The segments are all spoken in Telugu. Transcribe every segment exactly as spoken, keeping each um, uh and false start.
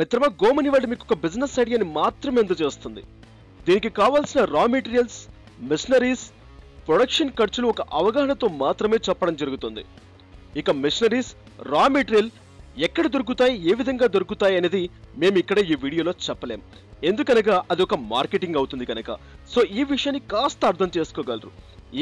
మిత్రమా, గోమన్ ఇవాళ మీకు ఒక బిజినెస్ ఐడియాని మాత్రమే అందజేస్తుంది. దీనికి కావాల్సిన రా మెటీరియల్స్, మిషనరీస్, ప్రొడక్షన్ ఖర్చులు ఒక అవగాహనతో మాత్రమే చెప్పడం జరుగుతుంది. ఇక మిషనరీస్, రా మెటీరియల్ ఎక్కడ దొరుకుతాయి, ఏ విధంగా దొరుకుతాయి అనేది మేము ఇక్కడ ఈ వీడియోలో చెప్పలేం. ఎందుకనగా అది ఒక మార్కెటింగ్ అవుతుంది కనుక. సో ఈ విషయాన్ని కాస్త అర్థం చేసుకోగలరు.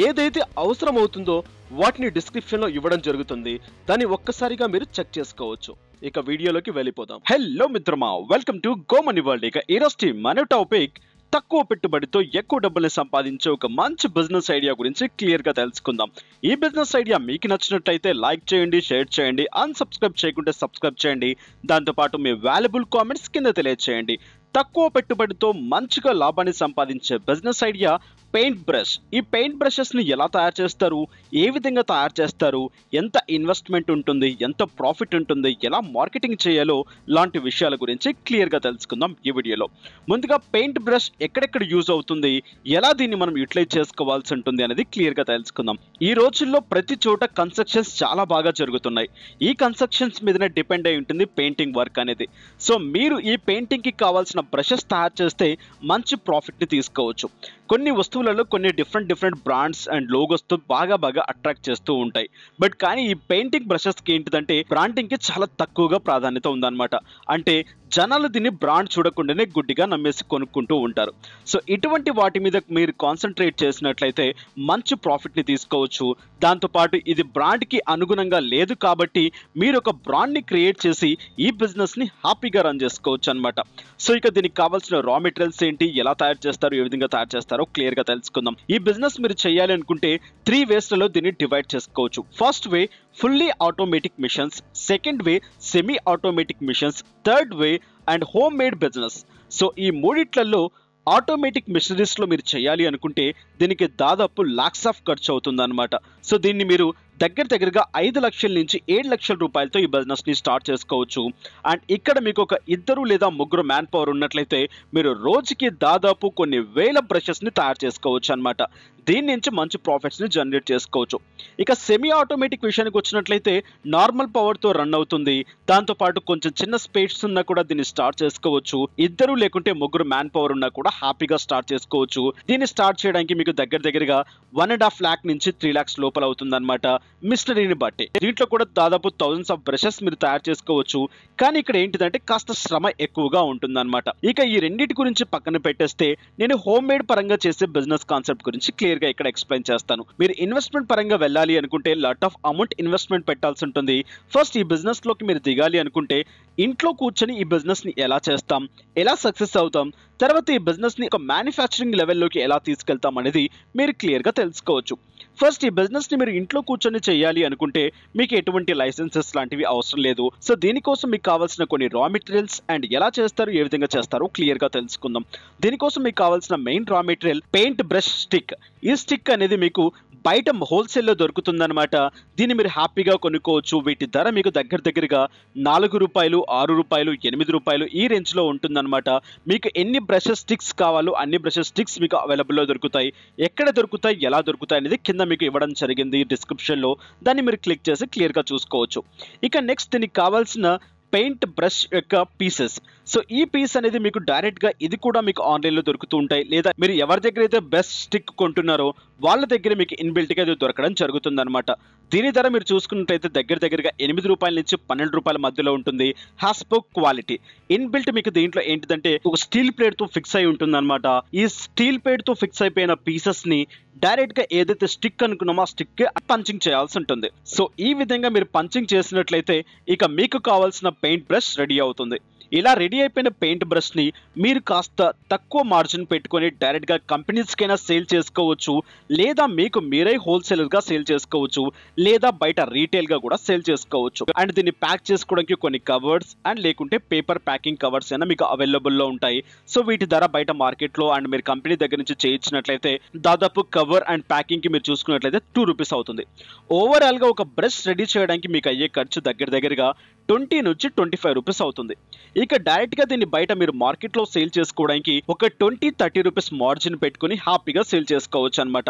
ఏదైతే అవసరం అవుతుందో వాటిని డిస్క్రిప్షన్లో ఇవ్వడం జరుగుతుంది. దాన్ని ఒక్కసారిగా మీరు చెక్ చేసుకోవచ్చు. ఇక వీడియోలోకి వెళ్ళిపోదాం. హలో మిత్రమా, వెల్కమ్ టు గోమనీ వరల్డ్. ఇక ఈరోజు మన టాపిక్ తక్కువ పెట్టుబడితో ఎక్కువ డబ్బుల్ని సంపాదించే ఒక మంచి బిజినెస్ ఐడియా గురించి క్లియర్గా తెలుసుకుందాం. ఈ బిజినెస్ ఐడియా మీకు నచ్చినట్టయితే లైక్ చేయండి, షేర్ చేయండి, అన్సబ్స్క్రైబ్ చేయకుంటే సబ్స్క్రైబ్ చేయండి. దాంతోపాటు మీ వాల్యుబుల్ కామెంట్స్ కింద తెలియచేయండి. తక్కువ పెట్టుబడితో మంచిగా లాభాన్ని సంపాదించే బిజినెస్ ఐడియా పెయింట్ బ్రష్. ఈ పెయింట్ బ్రషెస్ని ఎలా తయారు చేస్తారు, ఏ విధంగా తయారు చేస్తారు, ఎంత ఇన్వెస్ట్మెంట్ ఉంటుంది, ఎంత ప్రాఫిట్ ఉంటుంది, ఎలా మార్కెటింగ్ చేయాలో లాంటి విషయాల గురించి క్లియర్గా తెలుసుకుందాం ఈ వీడియోలో. ముందుగా పెయింట్ బ్రష్ ఎక్కడెక్కడ యూజ్ అవుతుంది, ఎలా దీన్ని మనం యూటిలైజ్ చేసుకోవాల్సి ఉంటుంది అనేది క్లియర్గా తెలుసుకుందాం. ఈ రోజుల్లో ప్రతి చోట కన్స్ట్రక్షన్స్ చాలా బాగా జరుగుతున్నాయి. ఈ కన్స్ట్రక్షన్స్ మీదనే డిపెండ్ అయి ఉంటుంది పెయింటింగ్ వర్క్ అనేది. సో మీరు ఈ పెయింటింగ్కి కావాల్సిన బ్రషెస్ తయారు చేస్తే మంచి ప్రాఫిట్ని తీసుకోవచ్చు. కొన్ని వస్తువులలో కొన్ని different different brands and logos తో బాగా బాగా అట్రాక్ట్ చేస్తూ ఉంటాయి. బట్ కానీ ఈ పెయింటింగ్ బ్రషెస్ కి ఏంటిదంటే బ్రాండింగ్ కి చాలా తక్కువగా ప్రాధాన్యత ఉందన్నమాట. అంటే జనాలు దీన్ని బ్రాండ్ చూడకుండానే గుడ్డిగా నమ్మేసి కొనుక్కుంటూ ఉంటారు. సో ఇటువంటి వాటి మీద మీరు కాన్సన్ట్రేట్ చేసినట్లయితే మంచి ప్రాఫిట్ని తీసుకోవచ్చు. దాంతోపాటు ఇది బ్రాండ్కి అనుగుణంగా లేదు కాబట్టి మీరు ఒక బ్రాండ్ని క్రియేట్ చేసి ఈ బిజినెస్ని హ్యాపీగా రన్ చేసుకోవచ్చు అనమాట. సో ఇక దీనికి కావాల్సిన రా మెటీరియల్స్ ఏంటి, ఎలా తయారు చేస్తారు, ఏ విధంగా తయారు చేస్తారో క్లియర్గా తెలుసుకుందాం. ఈ బిజినెస్ మీరు చేయాలి అనుకుంటే త్రీ వేస్లలో దీన్ని డివైడ్ చేసుకోవచ్చు. First way fully automatic machines, second way semi automatic machines, third way and home made business. So ఈ మూడిట్లలో ఆటోమేటిక్ మిషనరీస్లో మీరు చేయాలి అనుకుంటే దీనికి దాదాపు లాక్స్ ఆఫ్ ఖర్చు అవుతుందన్నమాట. సో దీన్ని మీరు దగ్గర దగ్గరగా ఐదు లక్షల నుంచి ఏడు లక్షల రూపాయలతో ఈ బిజినెస్ని స్టార్ట్ చేసుకోవచ్చు. అండ్ ఇక్కడ మీకు ఒక ఇద్దరు లేదా ముగ్గురు మ్యాన్ పవర్ ఉన్నట్లయితే మీరు రోజుకి దాదాపు కొన్ని వేల బ్రషెస్ని తయారు చేసుకోవచ్చు అనమాట. దీని నుంచి మంచి ప్రాఫిట్స్ని జనరేట్ చేసుకోవచ్చు. ఇక సెమీ ఆటోమేటిక్ విషయానికి వచ్చినట్లయితే నార్మల్ పవర్తో రన్ అవుతుంది. దాంతోపాటు కొంచెం చిన్న స్పేస్ ఉన్నా కూడా దీన్ని స్టార్ట్ చేసుకోవచ్చు. ఇద్దరు లేకుంటే ముగ్గురు మ్యాన్ పవర్ ఉన్నా కూడా హ్యాపీగా స్టార్ట్ చేసుకోవచ్చు. దీన్ని స్టార్ట్ చేయడానికి మీకు దగ్గర దగ్గరగా వన్ అండ్ హాఫ్ ల్యాక్ నుంచి త్రీ ల్యాక్స్ లోపల అవుతుంది అనమాట. మిషనరీని బట్టి దీంట్లో కూడా దాదాపు థౌజండ్స్ ఆఫ్ బ్రషెస్ మీరు తయారు చేసుకోవచ్చు. కానీ ఇక్కడ ఏంటిదంటే కాస్త శ్రమ ఎక్కువగా ఉంటుందన్నమాట. ఇక ఈ రెండింటి గురించి పక్కన పెట్టేస్తే నేను హోమ్ మేడ్ పరంగా చేసే బిజినెస్ కాన్సెప్ట్ గురించి క్లియర్ గా ఇక్కడ ఎక్స్ప్లెయిన్ చేస్తాను. మీరు ఇన్వెస్ట్మెంట్ పరంగా వెళ్ళాలి అనుకుంటే లాట్ ఆఫ్ అమౌంట్ ఇన్వెస్ట్మెంట్ పెట్టాల్సి ఉంటుంది. ఫస్ట్ ఈ బిజినెస్ లోకి మీరు దిగాలి అనుకుంటే ఇంట్లో కూర్చొని ఈ బిజినెస్ ని ఎలా చేస్తాం, ఎలా సక్సెస్ అవుతాం, తర్వాత ఈ బిజినెస్ ని ఒక మ్యానుఫ్యాక్చరింగ్ లెవెల్లోకి ఎలా తీసుకెళ్తాం అనేది మీరు క్లియర్ గా తెలుసుకోవచ్చు. ఫస్ట్ ఈ బిజినెస్ ని మీరు ఇంట్లో కూర్చొని చేయాలి అనుకుంటే మీకు ఎటువంటి లైసెన్సెస్ లాంటివి అవసరం లేదు. సో దీనికోసం మీకు కావాల్సిన కొన్ని రా మెటీరియల్స్ అండ్ ఎలా చేస్తారు, ఏ విధంగా చేస్తారో క్లియర్ గా తెలుసుకుందాం. దీనికోసం మీకు కావాల్సిన main raw material paint brush stick. ఈ స్టిక్ అనేది మీకు బయట హోల్సేల్లో దొరుకుతుందన్నమాట. దీన్ని మీరు హ్యాపీగా కొనుక్కోవచ్చు. వీటి ధర మీకు దగ్గర దగ్గరగా నాలుగు రూపాయలు ఆరు రూపాయలు ఎనిమిది రూపాయలు ఈ రేంజ్లో ఉంటుందన్నమాట. మీకు ఎన్ని బ్రషెస్ స్టిక్స్ కావాలో అన్ని బ్రషెస్ స్టిక్స్ మీకు అవైలబుల్లో దొరుకుతాయి. ఎక్కడ దొరుకుతాయి, ఎలా దొరుకుతాయి అనేది కింద మీకు ఇవ్వడం జరిగింది డిస్క్రిప్షన్లో. దాన్ని మీరు క్లిక్ చేసి క్లియర్గా చూసుకోవచ్చు. ఇక నెక్స్ట్ దీనికి కావాల్సిన పెయింట్ బ్రష్ యొక్క పీసెస్. సో ఈ పీస్ అనేది మీకు డైరెక్ట్గా ఇది కూడా మీకు ఆన్లైన్లో దొరుకుతూ ఉంటాయి. లేదా మీరు ఎవరి దగ్గర అయితే బెస్ట్ స్టిక్ కొంటున్నారో వాళ్ళ దగ్గర మీకు ఇన్బిల్ట్గా అది దొరకడం జరుగుతుంది అనమాట. దీని ధర మీరు చూసుకున్నట్టయితే దగ్గర దగ్గరగా ఎనిమిది రూపాయల నుంచి పన్నెండు రూపాయల మధ్యలో ఉంటుంది. హ్యాస్పో క్వాలిటీ ఇన్బిల్ట్ మీకు దీంట్లో ఏంటిదంటే ఒక స్టీల్ ప్లేట్తో ఫిక్స్ అయి ఉంటుంది అనమాట. ఈ స్టీల్ ప్లేట్తో ఫిక్స్ అయిపోయిన పీసెస్ని డైరెక్ట్గా ఏదైతే స్టిక్ అనుకున్నామో ఆ స్టిక్ పంచింగ్ చేయాల్సి ఉంటుంది. సో ఈ విధంగా మీరు పంచింగ్ చేసినట్లయితే ఇక మీకు కావాల్సిన పెయింట్ బ్రష్ రెడీ అవుతుంది. ఇలా రెడీ అయిపోయిన పెయింట్ బ్రష్ని మీరు కాస్త తక్కువ మార్జిన్ పెట్టుకొని డైరెక్ట్గా కంపెనీస్కైనా సేల్ చేసుకోవచ్చు. లేదా మీకు మీరే హోల్సేలర్గా సేల్ చేసుకోవచ్చు. లేదా బయట రీటైల్గా కూడా సేల్ చేసుకోవచ్చు. అండ్ దీన్ని ప్యాక్ చేసుకోవడానికి కొన్ని కవర్స్ అండ్ లేకుంటే పేపర్ ప్యాకింగ్ కవర్స్ అయినా మీకు అవైలబుల్లో ఉంటాయి. సో వీటి ధర బయట మార్కెట్లో అండ్ మీరు కంపెనీ దగ్గర నుంచి చేయించినట్లయితే దాదాపు కవర్ అండ్ ప్యాకింగ్కి మీరు చూసుకున్నట్లయితే టూ రూపీస్ అవుతుంది. ఓవరాల్గా ఒక బ్రష్ రెడీ చేయడానికి మీకు అయ్యే ఖర్చు దగ్గర దగ్గరగా ట్వంటీ నుంచి ట్వంటీ ఫైవ్ రూపీస్ అవుతుంది. ఇక డైరెక్ట్గా దీన్ని బయట మీరు మార్కెట్లో సేల్ చేసుకోవడానికి ఒక ట్వంటీ థర్టీ రూపీస్ మార్జిన్ పెట్టుకుని హ్యాపీగా సేల్ చేసుకోవచ్చు అనమాట.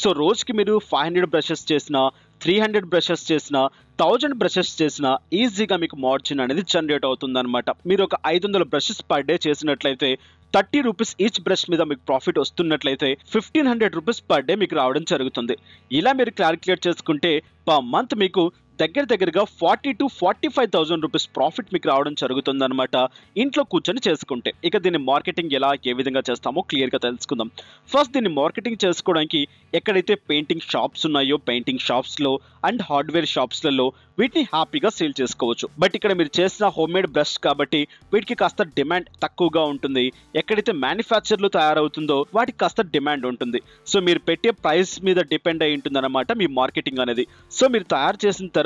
సో రోజుకి మీరు ఫైవ్ హండ్రెడ్ బ్రషెస్ చేసిన త్రీ హండ్రెడ్ బ్రషెస్ చేసినా థౌజండ్ బ్రషెస్ చేసినా ఈజీగా మీకు మార్జిన్ అనేది జనరేట్ అవుతుందన్నమాట. మీరు ఒక ఐదు వందల బ్రషెస్ పర్ డే చేసినట్లయితే థర్టీ రూపీస్ ఈచ్ బ్రష్ మీద మీకు ప్రాఫిట్ వస్తున్నట్లయితే fifteen hundred rupees per day మీకు రావడం జరుగుతుంది. ఇలా మీరు క్యాలిక్యులేట్ చేసుకుంటే పర్ మంత్ మీకు దగ్గర దగ్గరగా forty to forty five thousand rupees profit మీకు రావడం జరుగుతుంది అనమాట ఇంట్లో కూర్చొని చేసుకుంటే. ఇక దీన్ని మార్కెటింగ్ ఎలా ఏ విధంగా చేస్తామో క్లియర్గా తెలుసుకుందాం. ఫస్ట్ దీన్ని మార్కెటింగ్ చేసుకోవడానికి ఎక్కడైతే పెయింటింగ్ షాప్స్ ఉన్నాయో పెయింటింగ్ షాప్స్లో అండ్ హార్డ్వేర్ షాప్స్లలో వీటిని హ్యాపీగా సేల్ చేసుకోవచ్చు. బట్ ఇక్కడ మీరు చేసిన హోమ్ మేడ్ బ్రష్ కాబట్టి వీటికి కాస్త డిమాండ్ తక్కువగా ఉంటుంది. ఎక్కడైతే మ్యానుఫ్యాక్చర్లు తయారవుతుందో వాటికి కాస్త డిమాండ్ ఉంటుంది. సో మీరు పెట్టే ప్రైస్ మీద డిపెండ్ అయి ఉంటుంది అనమాట మీ మార్కెటింగ్ అనేది. సో మీరు తయారు చేసిన తర్వాత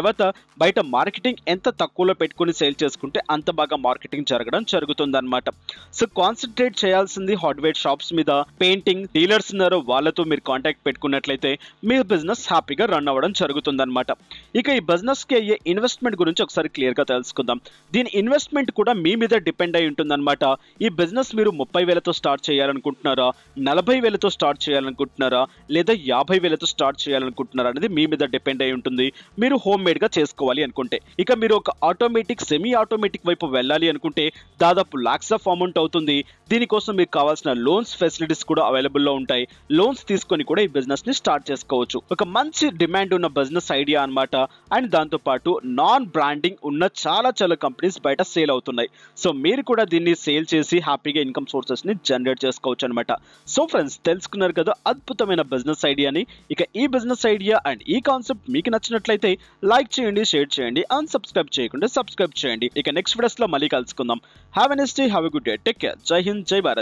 బయట మార్కెటింగ్ ఎంత తక్కువలో పెట్టుకుని సేల్ చేసుకుంటే అంత బాగా మార్కెటింగ్ జరగడం జరుగుతుందన్నమాట. సో కాన్సన్ట్రేట్ చేయాల్సింది హార్డ్వేర్ షాప్స్ మీద. పెయింటింగ్ డీలర్స్ ఉన్నారో వాళ్ళతో మీరు కాంటాక్ట్ పెట్టుకున్నట్లయితే మీ బిజినెస్ హ్యాపీగా రన్ అవ్వడం జరుగుతుందన్నమాట. ఇక ఈ బిజినెస్కి అయ్యే ఇన్వెస్ట్మెంట్ గురించి ఒకసారి క్లియర్గా తెలుసుకుందాం. దీని ఇన్వెస్ట్మెంట్ కూడా మీ మీద డిపెండ్ అయి ఉంటుందన్నమాట. ఈ బిజినెస్ మీరు ముప్పై వేలతో స్టార్ట్ చేయాలనుకుంటున్నారా, నలభై వేలతో స్టార్ట్ చేయాలనుకుంటున్నారా, లేదా యాభై వేలతో స్టార్ట్ చేయాలనుకుంటున్నారా అనేది మీ మీద డిపెండ్ అయి ఉంటుంది. మీరు హోమ్ మేడ్ గా చేసుకోవాలి అనుకుంటే. ఇక మీరు ఒక ఆటోమేటిక్ సెమీ ఆటోమేటిక్ వైపు వెళ్ళాలి అనుకుంటే దాదాపు లాక్స్ ఆఫ్ అమౌంట్ అవుతుంది. దీనికోసం మీకు కావాల్సిన లోన్స్ ఫెసిలిటీస్ కూడా అవైలబుల్లో ఉంటాయి. లోన్స్ తీసుకొని కూడా ఈ బిజినెస్ ని స్టార్ట్ చేసుకోవచ్చు. ఒక మంచి డిమాండ్ ఉన్న బిజినెస్ ఐడియా అనమాట. అండ్ దాంతో పాటు నాన్ బ్రాండింగ్ ఉన్న చాలా చాలా కంపెనీస్ బయట సేల్ అవుతున్నాయి. సో మీరు కూడా దీన్ని సేల్ చేసి హ్యాపీగా ఇన్కమ్ సోర్సెస్ ని జనరేట్ చేసుకోవచ్చు అనమాట. సో ఫ్రెండ్స్ తెలుసుకున్నారు కదా అద్భుతమైన బిజినెస్ ఐడియాని. ఇక ఈ బిజినెస్ ఐడియా అండ్ ఈ కాన్సెప్ట్ మీకు నచ్చినట్లయితే లైక్ చేయండి, షేర్ చేయండి, అండ్ సబ్స్క్రైబ్ చేయకుండా సబ్స్క్రైబ్ చేయండి. ఇక నెక్స్ట్ వీడియోస్ లో మళ్ళీ కలుసుకుందాం. Have a nice day, have a good day, take care, జై హింద్, జై భారత్.